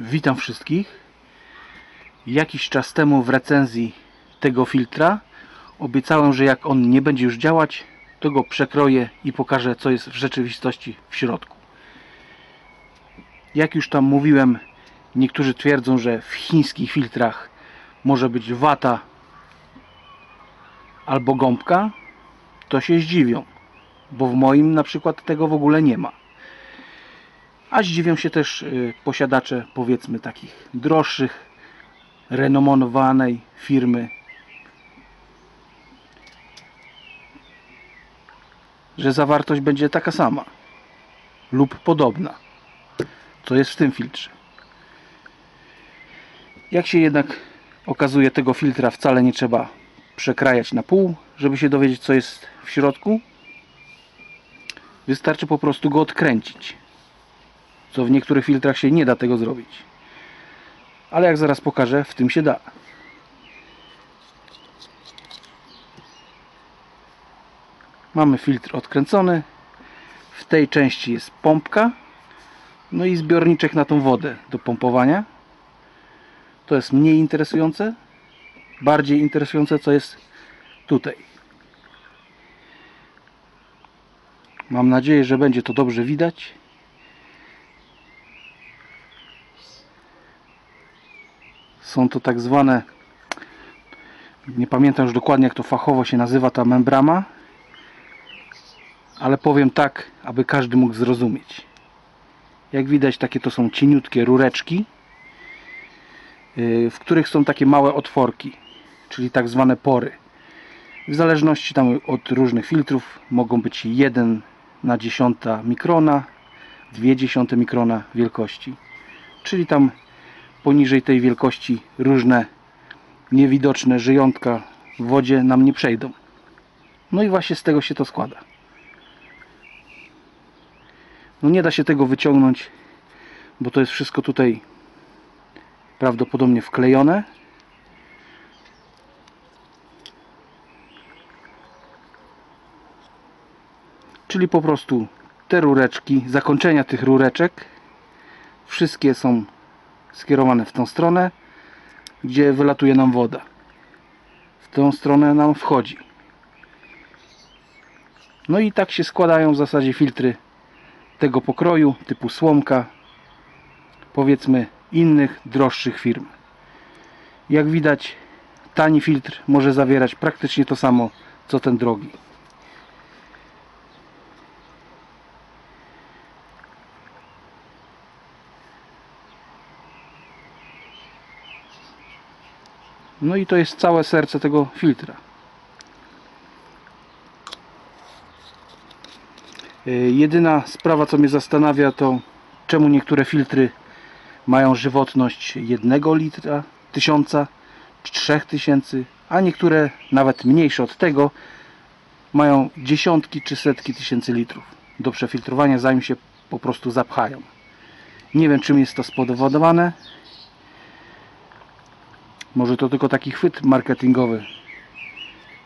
Witam wszystkich. Jakiś czas temu w recenzji tego filtra obiecałem, że jak on nie będzie już działać, to go przekroję i pokażę, co jest w rzeczywistości w środku. Jak już tam mówiłem, niektórzy twierdzą, że w chińskich filtrach może być wata albo gąbka, to się zdziwią, bo w moim na przykład tego w ogóle nie ma. A zdziwią się też posiadacze, powiedzmy, takich droższych, renomowanej firmy, że zawartość będzie taka sama lub podobna, co jest w tym filtrze. Jak się jednak okazuje, tego filtra wcale nie trzeba przekrajać na pół, żeby się dowiedzieć, co jest w środku. Wystarczy po prostu go odkręcić, co w niektórych filtrach się nie da tego zrobić. Ale jak zaraz pokażę, w tym się da. Mamy filtr odkręcony. W tej części jest pompka. No i zbiorniczek na tą wodę do pompowania. To jest mniej interesujące. Bardziej interesujące, co jest tutaj. Mam nadzieję, że będzie to dobrze widać. Są to tak zwane, nie pamiętam już dokładnie, jak to fachowo się nazywa, ta membrana, ale powiem tak, aby każdy mógł zrozumieć. Jak widać, takie to są cieniutkie rureczki, w których są takie małe otworki, czyli tak zwane pory. W zależności tam od różnych filtrów mogą być 1/10 mikrona, 0,2 mikrona wielkości, czyli tam poniżej tej wielkości różne niewidoczne żyjątka w wodzie nam nie przejdą. No i właśnie z tego się to składa. No nie da się tego wyciągnąć, bo to jest wszystko tutaj prawdopodobnie wklejone. Czyli po prostu te rureczki, zakończenia tych rureczek, wszystkie są skierowane w tą stronę, gdzie wylatuje nam woda. W tą stronę nam wchodzi. No i tak się składają w zasadzie filtry tego pokroju, typu słomka, powiedzmy innych, droższych firm. Jak widać, tani filtr może zawierać praktycznie to samo, co ten drogi. No i to jest całe serce tego filtra. Jedyna sprawa, co mnie zastanawia, to czemu niektóre filtry mają żywotność 1 litra, 1000, 3000, a niektóre nawet mniejsze od tego mają dziesiątki czy setki tysięcy litrów do przefiltrowania, zanim się po prostu zapchają. Nie wiem, czym jest to spowodowane. Może to tylko taki chwyt marketingowy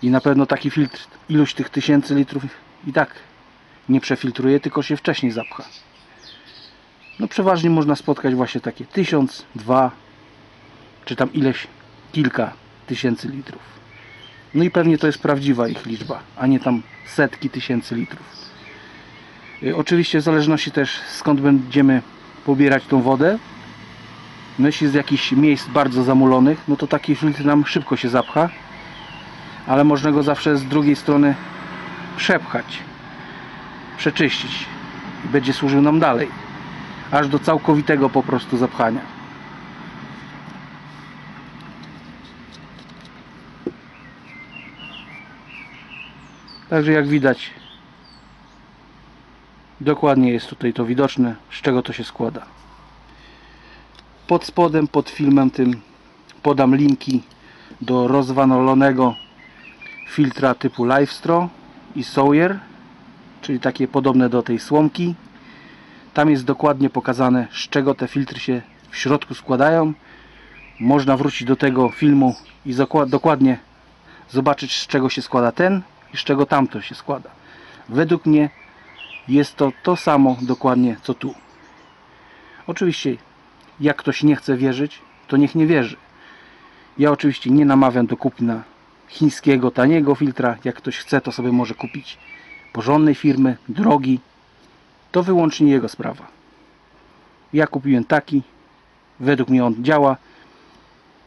i na pewno taki filtr iluś tych tysięcy litrów i tak nie przefiltruje, tylko się wcześniej zapcha. No przeważnie można spotkać właśnie takie 1000, 2 czy tam ileś kilka tysięcy litrów. No i pewnie to jest prawdziwa ich liczba, a nie tam setki tysięcy litrów. Oczywiście w zależności też, skąd będziemy pobierać tą wodę. No jeśli z jakichś miejsc bardzo zamulonych, no to taki filtr nam szybko się zapcha, ale można go zawsze z drugiej strony przepchać, przeczyścić i będzie służył nam dalej, aż do całkowitego po prostu zapchania. Także jak widać, dokładnie jest tutaj to widoczne, z czego to się składa. Pod spodem, pod filmem tym podam linki do rozwanalonego filtra typu LifeStraw i Sawyer, czyli takie podobne do tej słomki. Tam jest dokładnie pokazane, z czego te filtry się w środku składają. Można wrócić do tego filmu i dokładnie zobaczyć, z czego się składa ten i z czego tamto się składa. Według mnie jest to samo dokładnie co tu. Oczywiście Jak ktoś nie chce wierzyć, to niech nie wierzy. Ja oczywiście nie namawiam do kupna chińskiego, taniego filtra. Jak ktoś chce, to sobie może kupić porządnej firmy, drogi. To wyłącznie jego sprawa. Ja kupiłem taki. Według mnie on działa.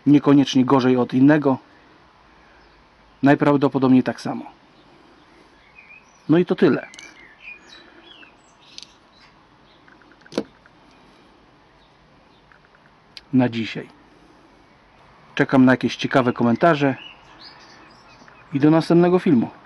Niekoniecznie gorzej od innego. Najprawdopodobniej tak samo. No i to tyle. Na dzisiaj. Czekam na jakieś ciekawe komentarze i do następnego filmu.